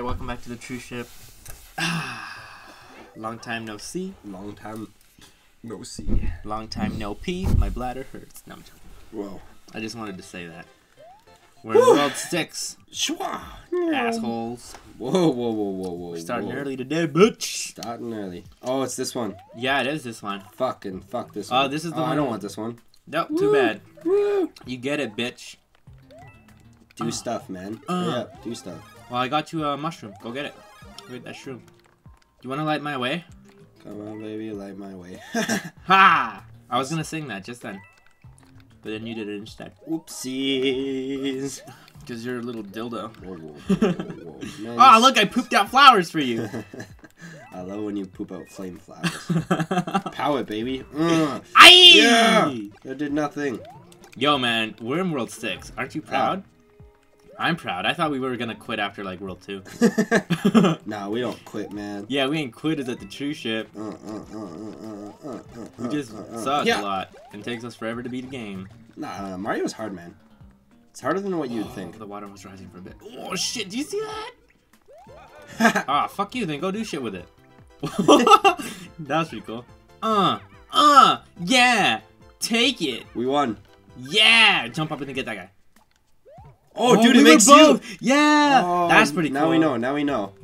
Alright, welcome back to the Truship. Long time no see. Long time no see. Long time no pee. My bladder hurts. No, I'm joking. Well, I just wanted to say that. We're in World 6. Shwa! Assholes. Whoa. We're starting early today, bitch. Starting early. Oh, it's this one. Yeah, it is this one. Fucking fuck this one. Oh, this is the one. I don't want this one. Nope, too bad. Woo. You get it, bitch. Do stuff, man. Yeah, do stuff. Well, I got you a mushroom. Go get it. Wait, that shroom. You want to light my way? Come on, baby, light my way. Ha! I was going to sing that just then. But then you did it instead. Oopsies. Because you're a little dildo. Whoa. Nice. Oh, look, I pooped out flowers for you. I love when you poop out flame flowers. Power, baby. Aye! Yeah! That did nothing. Yo, man, we're in World 6. Aren't you proud? I'm proud. I thought we were going to quit after, like, World 2. Nah, we don't quit, man. Yeah, we ain't quit. Is at the Truship. We just suck a lot. And takes us forever to beat a game. Nah, Mario's hard, man. It's harder than what you'd think. The water was rising for a bit. Oh, shit. Do you see that? Ah, fuck you. Then go do shit with it. That's pretty cool. Yeah. Take it. We won. Yeah. Jump up and get that guy. Oh, dude, it makes both. You! Yeah! Oh, that's pretty cool. Now we know,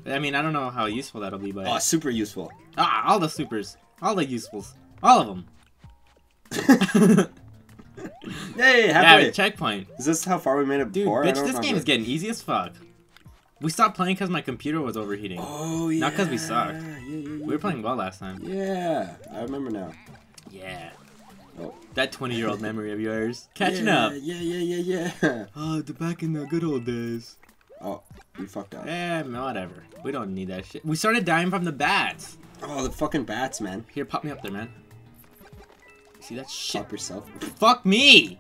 I mean, I don't know how useful that'll be, but... Oh, super useful. Ah, all the supers. All the usefuls. All of them. Hey, halfway. Yeah, checkpoint. Is this how far we made it before? Dude, bitch, this game is getting easy as fuck. We stopped playing because my computer was overheating. Oh, yeah. Not because we sucked. Yeah. We were playing well last time. Yeah, I remember now. Yeah. Oh. That 20-year-old memory of yours. Catching up. Yeah. Oh, back in the good old days. Oh, we fucked up. Eh, whatever. We don't need that shit. We started dying from the bats. Oh, the fucking bats, man. Here, pop me up there, man. See that shit? Pop yourself. Fuck me!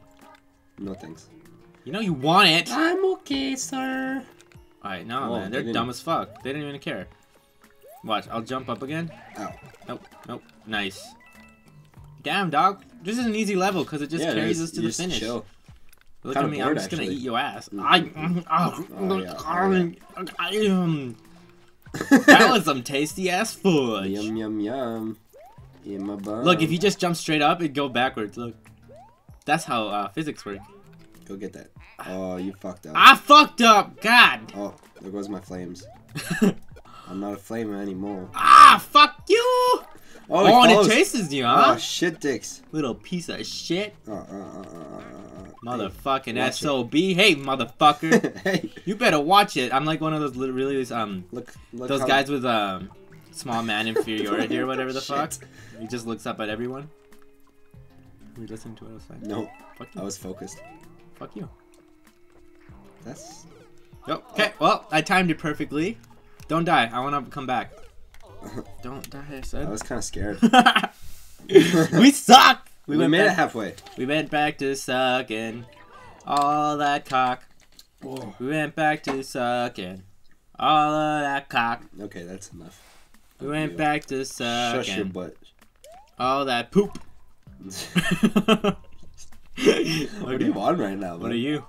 No thanks. You know you want it. I'm okay, sir. Alright, no, man. They're dumb as fuck. They didn't even care. Watch, I'll jump up again. Oh. Nope. Nice. Damn, dog. This is an easy level because it just carries us to the finish. Chill. Look at me, I'm just gonna eat your ass. That was some tasty ass food. Yum. In my bum. Look, if you just jump straight up, it'd go backwards. Look, that's how physics work. Go get that. Oh, you fucked up. I fucked up. God. Oh, there goes my flames. I'm not a flamer anymore. Ah, fuck you. Oh, and it chases you, huh? Oh, shit dicks. Little piece of shit. Motherfucking hey, SOB. Hey, motherfucker. Hey. You better watch it. I'm like one of those really, those guys with small man inferiority or whatever the fuck. He just looks up at everyone. We listen to what I was saying. No. Fuck you. I was focused. Fuck you. That's... Okay, well, I timed it perfectly. Don't die. I want to come back. Don't die, I said. I was kind of scared. We suck! We made it halfway. We went back to sucking all that cock. Whoa. We went back to sucking all of that cock. Okay, that's enough. We went back to sucking. Shush your butt. All that poop. What are you on right now, buddy? What are you?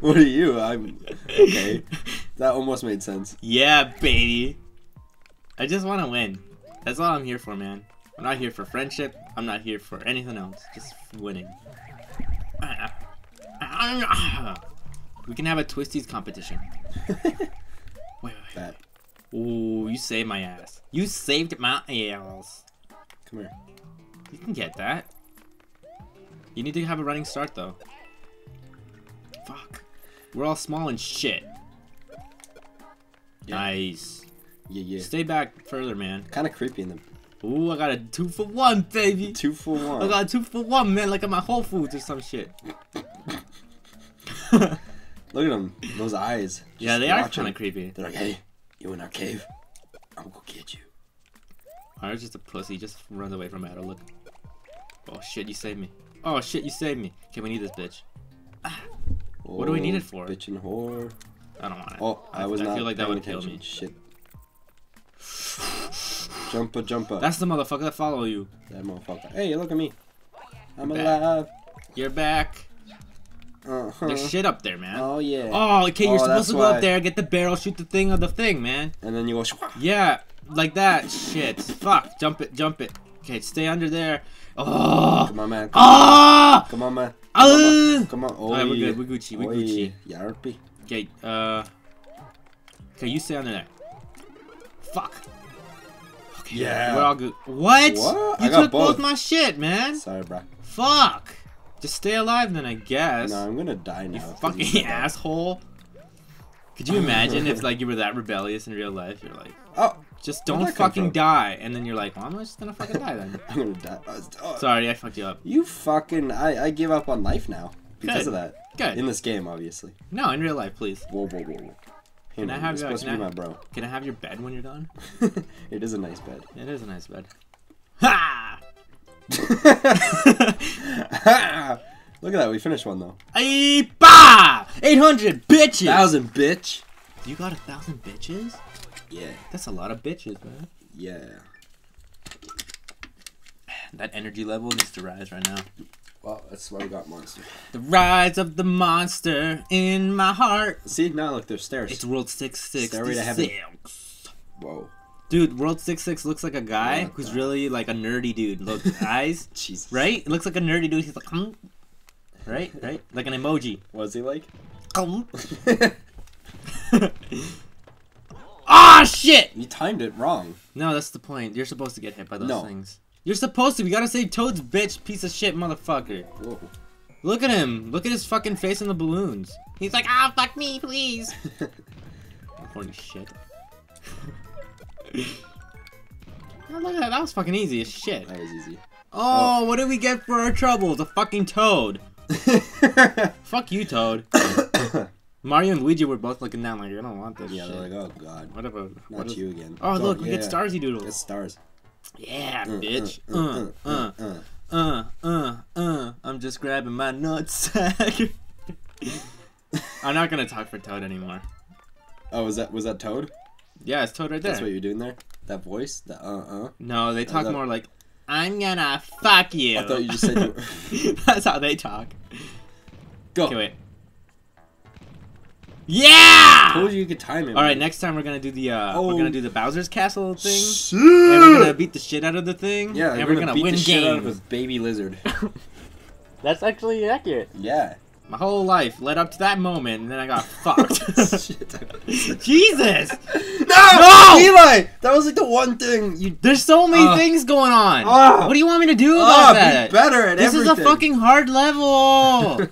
What are you? I'm... Okay. That almost made sense. Yeah, baby. I just want to win. That's all I'm here for, man. I'm not here for friendship. I'm not here for anything else. Just winning. We can have a Twisties competition. Wait. Ooh, you saved my ass. You saved my ass. Come here. You can get that. You need to have a running start, though. Fuck. We're all small and shit. Yeah. Nice. Yeah. Stay back further, man. Kind of creepy in them. Ooh, I got a 2 for 1, baby. 2 for 1. I got a 2 for 1, man. Like at my Whole Foods or some shit. Look at them. Those eyes. Just they are kind of creepy. They're like, hey, you in our cave? I'm gonna get you. Ours just a pussy. Just runs away from it. Look. Oh shit, you saved me. Oh shit, you saved me. Okay, we need this bitch. What do we need it for? Bitch and whore. I don't want it. Oh, I feel like that would kill me. Shit. Jumper. That's the motherfucker that follow you. That motherfucker. Hey, look at me. I'm alive. You're back. There's shit up there, man. Oh, yeah. Oh, okay, you're supposed to go up there, get the barrel, shoot the thing on the thing, man. And then you go... Yeah, like that. Shit. Fuck. Jump it, jump it. Okay, stay under there. Oh! Come on, man. Come on, come on, man. Come on. Alright, we're good. We're Gucci. We're Gucci. Yarpy. Okay, okay, you stay under there. Fuck. Okay. Yeah. We're all good. What? You took both my shit, man. Sorry, bro. Fuck. Just stay alive then, I guess. No, I'm gonna die now. You fucking asshole. Could you imagine if, like, you were that rebellious in real life? You're like, oh, just don't fucking die. And then you're like, well, I'm just gonna fucking die then. I'm gonna die. Oh. Sorry, I fucked you up. You fucking... I give up on life now because of that. Good. In this game, obviously. No, in real life, please. Whoa, whoa, whoa, whoa. Hey, man, you're supposed to be my bro. Can I have your bed when you're done? It is a nice bed. It is a nice bed. Ha! Look at that, we finished one though. Ay, bah! 800 bitches! 1,000 bitch! You got 1,000 bitches? Yeah. That's a lot of bitches, man. Yeah. That energy level needs to rise right now. Well, that's why we got monster. The rise of the monster in my heart. See, now look, there's stairs. It's World 666. Stairway to heaven. Whoa. Dude, World 66 looks like a guy who's really like a nerdy dude. Look, eyes. Jesus. Right? It looks like a nerdy dude. He's like, right? Right? Like an emoji. What's he like? Ah, shit! You timed it wrong. No, that's the point. You're supposed to get hit by those things. You're supposed to. We gotta save Toad's bitch, piece of shit, motherfucker. Whoa. Look at him. Look at his fucking face in the balloons. He's like, ah, fuck me, please. Holy shit. Oh, look at that. That was fucking easy as shit. That was easy. Oh, what did we get for our troubles? A fucking Toad. Fuck you, Toad. Mario and Luigi were both looking down like, I don't want this shit. They're like, oh, God. What about... Not you again. Oh, look. We get Starsy Doodles. Get stars. Yeah, bitch. I'm just grabbing my nutsack. I'm not going to talk for Toad anymore. Oh, was that Toad? Yeah, it's Toad right there. That's what you're doing there? That voice? The No, they talk more like, I'm gonna fuck you. I thought you just said you were... That's how they talk. Go. Okay, wait. Yeah! I told you you could time it. Alright, next time we're gonna do the we're gonna do the Bowser's Castle thing. Shit. And we're gonna beat the shit out of the thing. Yeah, and we're gonna beat win the shit out of this baby lizard. That's actually accurate. Yeah. My whole life led up to that moment, and then I got fucked. Jesus! No! Eli! That was like the one thing you... There's so many things going on! What do you want me to do about that? Be better at everything. This is a fucking hard level!